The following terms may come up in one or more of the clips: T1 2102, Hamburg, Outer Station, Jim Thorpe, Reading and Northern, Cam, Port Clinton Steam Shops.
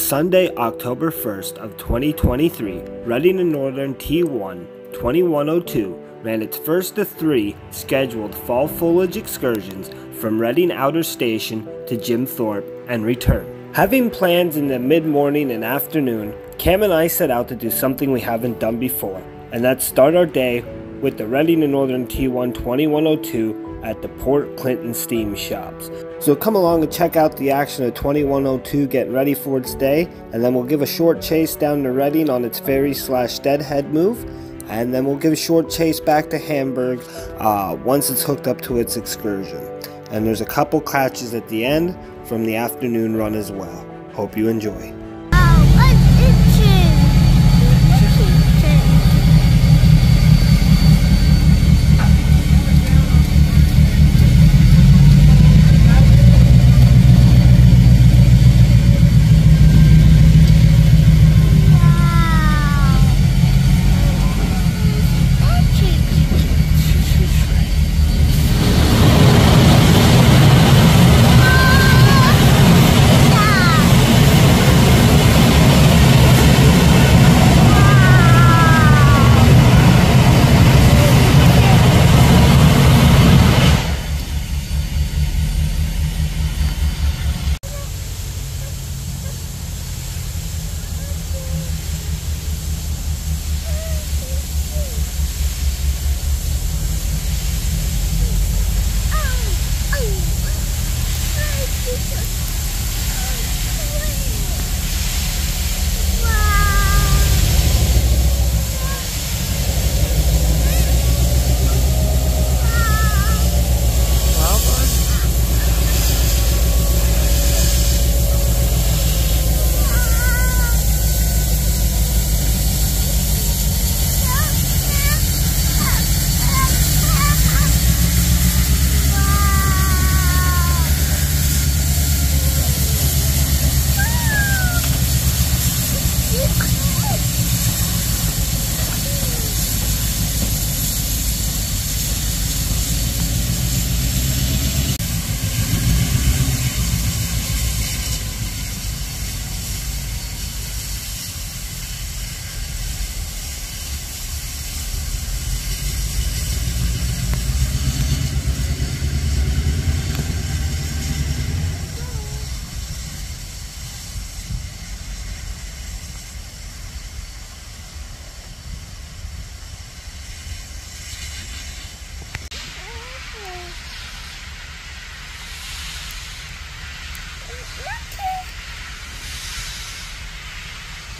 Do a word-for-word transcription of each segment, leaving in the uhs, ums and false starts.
Sunday, October first of twenty twenty-three, Reading and Northern T one twenty-one oh two ran its first of three scheduled fall foliage excursions from Reading Outer Station to Jim Thorpe and return. Having plans in the mid-morning and afternoon, Cam and I set out to do something we haven't done before, and that's start our day with the Reading and Northern T one twenty-one oh two at the Port Clinton Steam Shops. So come along and check out the action of twenty-one oh two getting ready for its day, and then we'll give a short chase down to Reading on its ferry slash deadhead move, and then we'll give a short chase back to Hamburg uh, once it's hooked up to its excursion. And there's a couple catches at the end from the afternoon run as well. Hope you enjoy.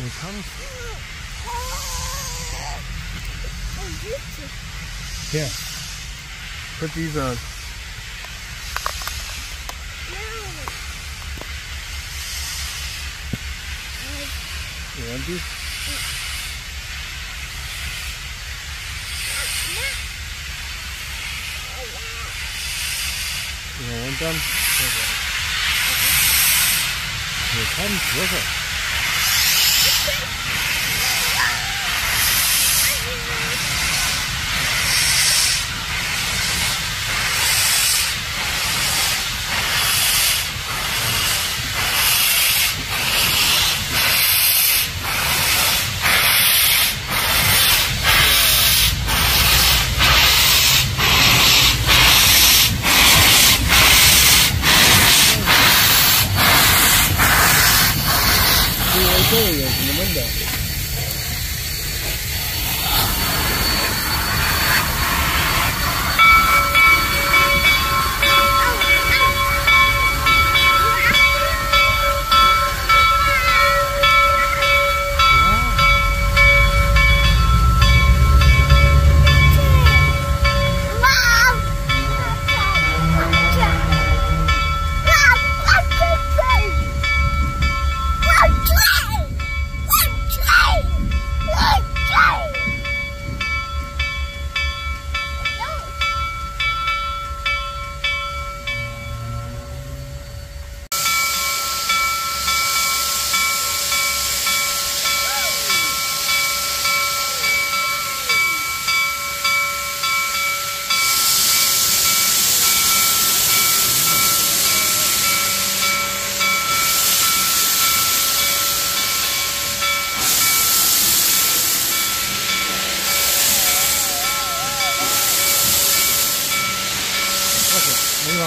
Here it comes. Yeah. Put these on. No. You want these? No. You don't want them? Okay. Here it comes with it. Let's go!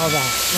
all that.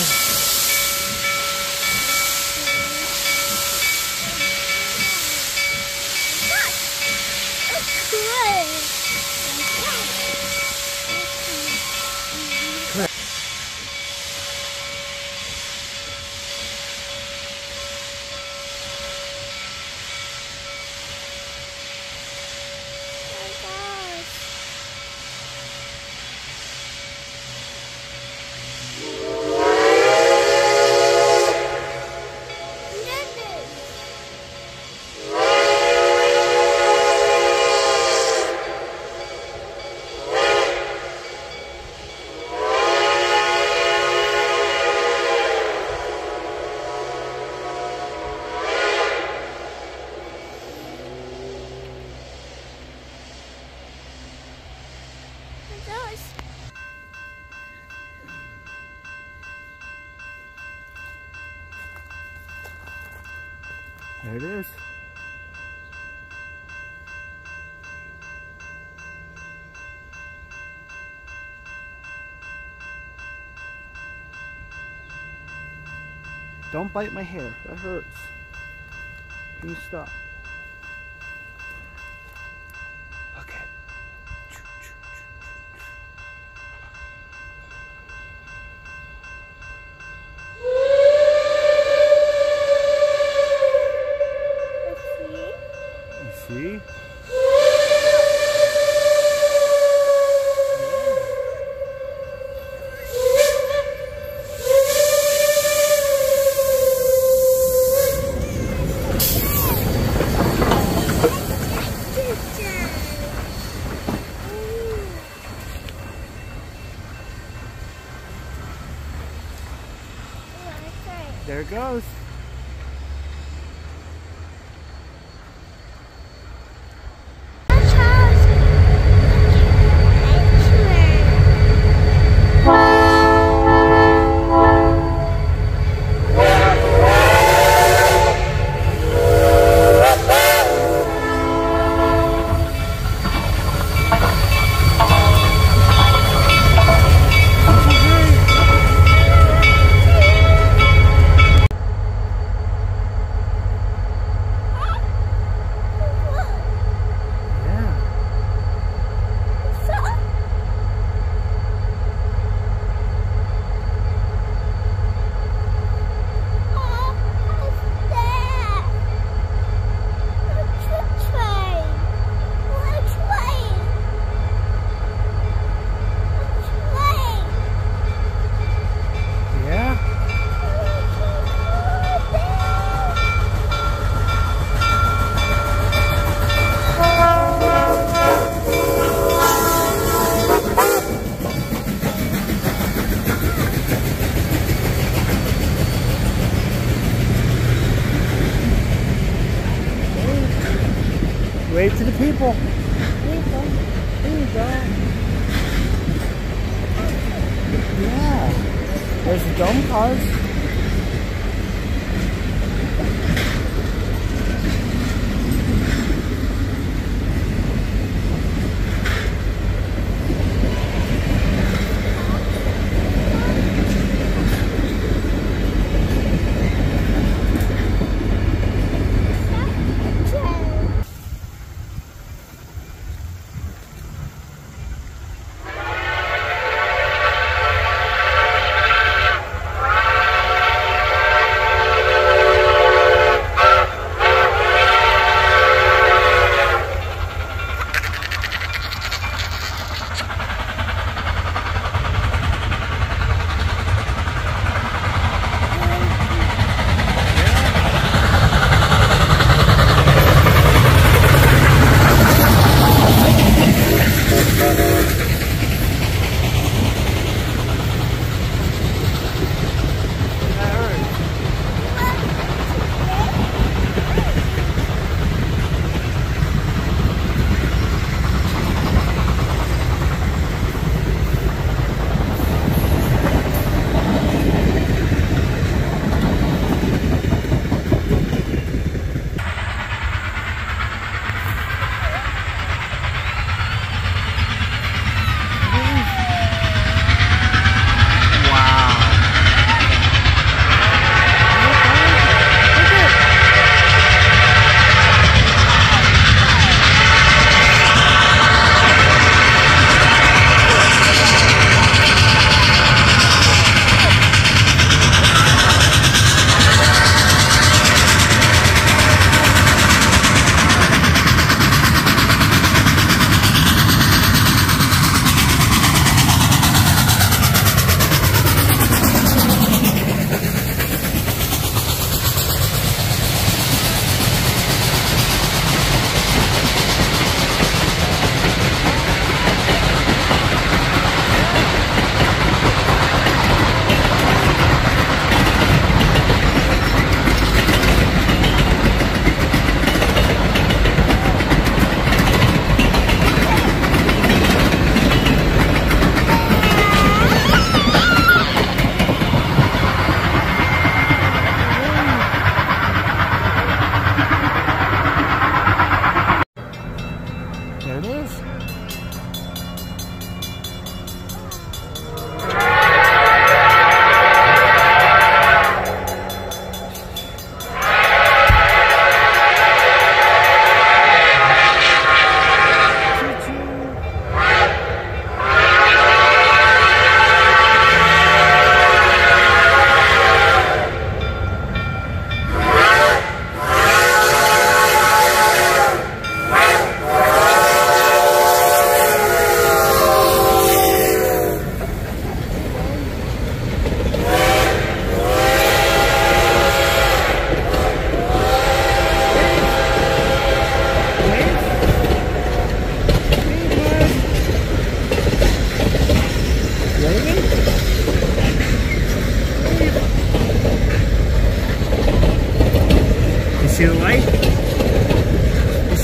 There it is. Don't bite my hair, that hurts. Can you stop? Okay. See? There it goes. Wave to the people. There you go. There you go. Yeah. There's the dome cars.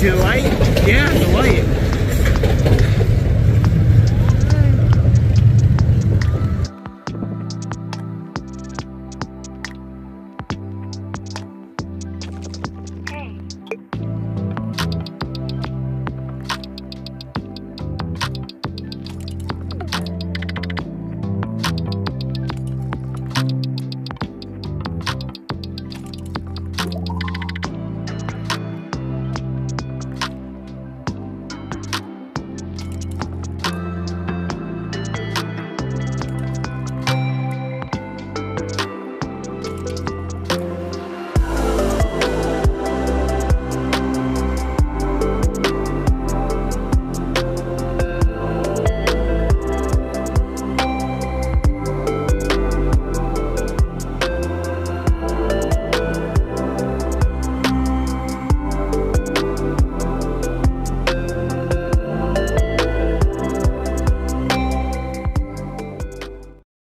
See the light? Yeah, the light.